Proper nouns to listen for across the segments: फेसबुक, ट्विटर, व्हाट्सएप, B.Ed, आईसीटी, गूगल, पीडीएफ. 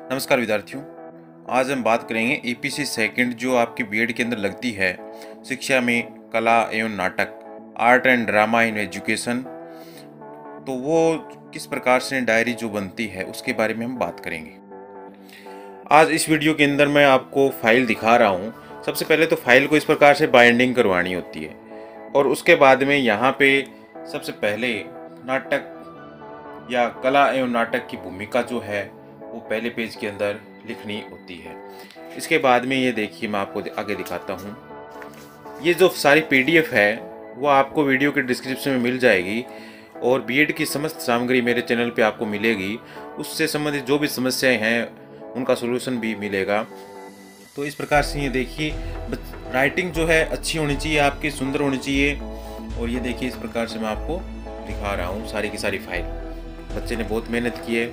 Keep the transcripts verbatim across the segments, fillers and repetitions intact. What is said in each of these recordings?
नमस्कार विद्यार्थियों, आज हम बात करेंगे एपीसी सेकंड जो आपकी बीएड के अंदर लगती है। शिक्षा में कला एवं नाटक, art and drama in education, तो वो किस प्रकार से डायरी जो बनती है उसके बारे में हम बात करेंगे। आज इस वीडियो के अंदर मैं आपको फाइल दिखा रहा हूँ। सबसे पहले तो फाइल को इस प्रकार से बाइंडिंग करवानी होती है और उसके बाद में यहाँ पे सबसे पहले नाटक या कला एवं नाटक की भूमिका जो है वो पहले पेज के अंदर लिखनी होती है। इसके बाद में ये देखिए, मैं आपको आगे दिखाता हूँ। ये जो सारी पीडीएफ है वो आपको वीडियो के डिस्क्रिप्शन में मिल जाएगी और बीएड की समस्त सामग्री मेरे चैनल पे आपको मिलेगी। उससे संबंधित जो भी समस्याएं हैं उनका सलूशन भी मिलेगा। तो इस प्रकार से ये देखिए, राइटिंग जो है अच्छी होनी चाहिए, आपकी सुंदर होनी चाहिए। और ये देखिए, इस प्रकार से मैं आपको दिखा रहा हूँ सारी की सारी फाइल। बच्चे ने बहुत मेहनत की है।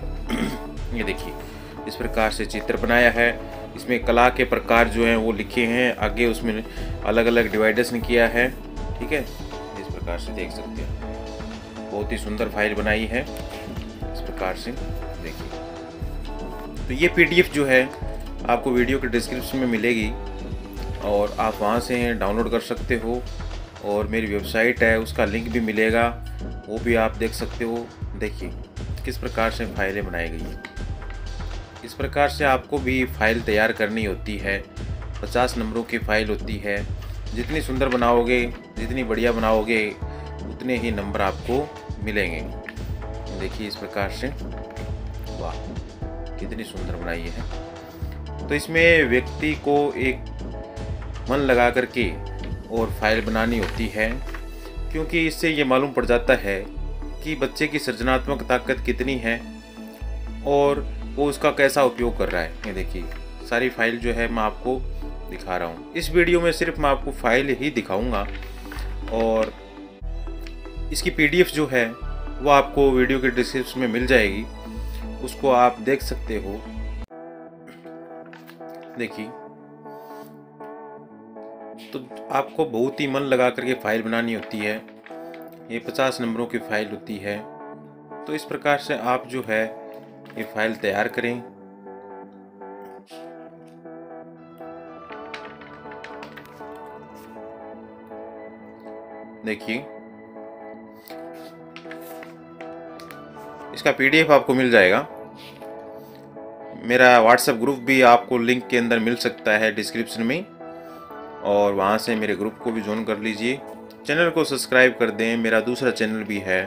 ये देखिए, इस प्रकार से चित्र बनाया है। इसमें कला के प्रकार जो हैं वो लिखे हैं, आगे उसमें अलग अलग डिवाइडेशन किया है। ठीक है, इस प्रकार से देख सकते हैं, बहुत ही सुंदर फाइल बनाई है। इस प्रकार से देखिए, तो ये पीडीएफ जो है आपको वीडियो के डिस्क्रिप्शन में मिलेगी और आप वहाँ से डाउनलोड कर सकते हो। और मेरी वेबसाइट है उसका लिंक भी मिलेगा, वो भी आप देख सकते हो। देखिए किस प्रकार से फाइलें बनाई गई हैं। इस प्रकार से आपको भी फाइल तैयार करनी होती है। पचास नंबरों की फाइल होती है। जितनी सुंदर बनाओगे, जितनी बढ़िया बनाओगे, उतने ही नंबर आपको मिलेंगे। देखिए इस प्रकार से, वाह कितनी सुंदर बनाई है। तो इसमें व्यक्ति को एक मन लगा करके और फाइल बनानी होती है, क्योंकि इससे ये मालूम पड़ जाता है कि बच्चे की सृजनात्मक ताकत कितनी है और वो उसका कैसा उपयोग कर रहा है। ये देखिए सारी फाइल जो है मैं आपको दिखा रहा हूँ। इस वीडियो में सिर्फ मैं आपको फाइल ही दिखाऊंगा और इसकी पीडीएफ जो है वो आपको वीडियो के डिस्क्रिप्शन में मिल जाएगी, उसको आप देख सकते हो। देखिए, तो आपको बहुत ही मन लगा करके फाइल बनानी होती है। ये पचास नंबरों की फाइल होती है। तो इस प्रकार से आप जो है ये फाइल तैयार करें। देखिए इसका पीडीएफ आपको मिल जाएगा। मेरा व्हाट्सएप ग्रुप भी आपको लिंक के अंदर मिल सकता है डिस्क्रिप्शन में, और वहाँ से मेरे ग्रुप को भी ज्वाइन कर लीजिए। चैनल को सब्सक्राइब कर दें। मेरा दूसरा चैनल भी है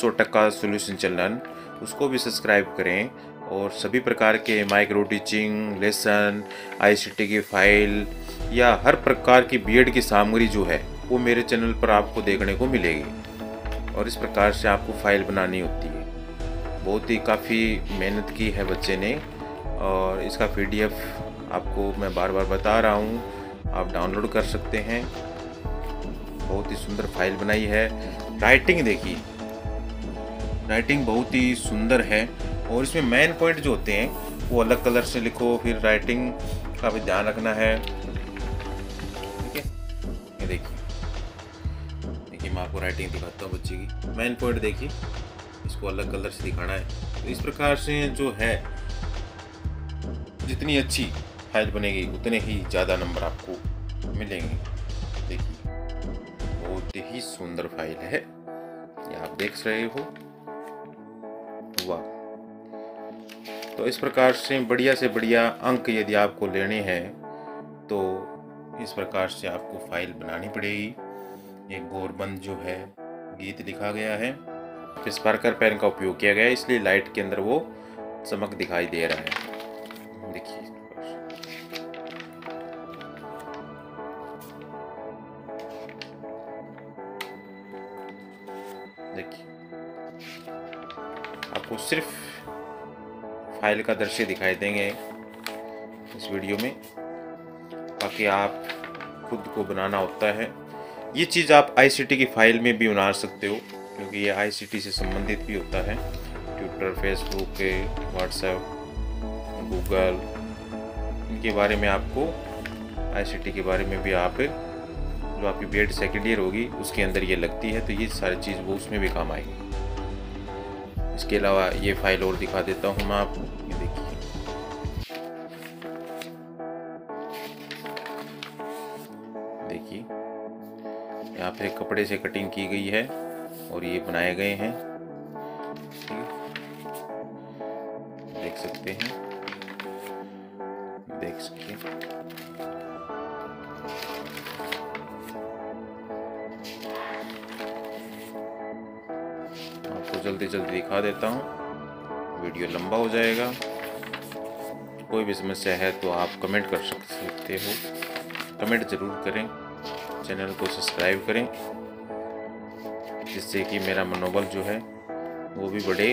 सौ टक्का सोल्यूशन चैनल, उसको भी सब्सक्राइब करें। और सभी प्रकार के माइक्रो टीचिंग लेसन, आईसीटी की फाइल या हर प्रकार की बीएड की सामग्री जो है वो मेरे चैनल पर आपको देखने को मिलेगी। और इस प्रकार से आपको फाइल बनानी होती है। बहुत ही काफ़ी मेहनत की है बच्चे ने। और इसका पीडीएफ आपको मैं बार बार बता रहा हूँ, आप डाउनलोड कर सकते हैं। बहुत ही सुंदर फाइल बनाई है। राइटिंग देखिए, राइटिंग बहुत ही सुंदर है। और इसमें मेन पॉइंट जो होते हैं वो अलग कलर से लिखो, फिर राइटिंग का भी ध्यान रखना है। ठीक है, ये देखिए, देखिए मैं आपको राइटिंग दिखाता हूँ बच्चे की। मेन पॉइंट देखिए, इसको अलग कलर से दिखाना है। तो इस प्रकार से जो है जितनी अच्छी फाइल बनेगी उतने ही ज़्यादा नंबर आपको मिलेंगे। देखिए बहुत ही सुंदर फाइल है, ये आप देख रहे हो। वाह, तो इस प्रकार से बढ़िया से बढ़िया अंक यदि आपको लेने हैं तो इस प्रकार से आपको फाइल बनानी पड़ेगी। एक गोरबंद जो है गीत लिखा गया है, स्पार्कर पेन का उपयोग किया गया है, इसलिए लाइट के अंदर वो चमक दिखाई दे रहा है। देखिए देखिए आपको सिर्फ फाइल का दृश्य दिखाई देंगे इस वीडियो में, ताकि आप खुद को बनाना होता है। ये चीज़ आप आईसीटी की फाइल में भी बना सकते हो, क्योंकि ये आईसीटी से संबंधित भी होता है। ट्विटर, फेसबुक, व्हाट्सएप, गूगल, इनके बारे में आपको, आईसीटी के बारे में भी आप जो आपकी बीएड सेकेंड ईयर होगी उसके अंदर ये लगती है। तो ये सारी चीज़ वो उसमें भी काम आएगी। इसके अलावा ये फाइल और दिखा देता हूँ मैं आपको। ये देखिए, देखिए यहाँ पे कपड़े से कटिंग की गई है और ये बनाए गए हैं, देख सकते हैं, देख सकते हैं। आपको जल्दी जल्दी दिखा देता हूँ, वीडियो लंबा हो जाएगा। कोई भी समस्या है तो आप कमेंट कर सकते हो, कमेंट ज़रूर करें, चैनल को सब्सक्राइब करें, जिससे कि मेरा मनोबल जो है वो भी बढ़े।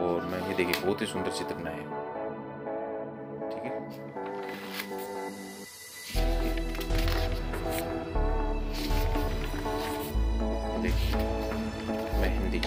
और मैं ये देखिए बहुत ही सुंदर चित्र बनाया है, ठीक है। देखिए मेहंदी,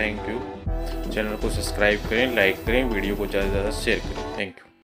थैंक यू। चैनल को सब्सक्राइब करें, लाइक करें, वीडियो को ज़्यादा से ज़्यादा शेयर करें। Thank you.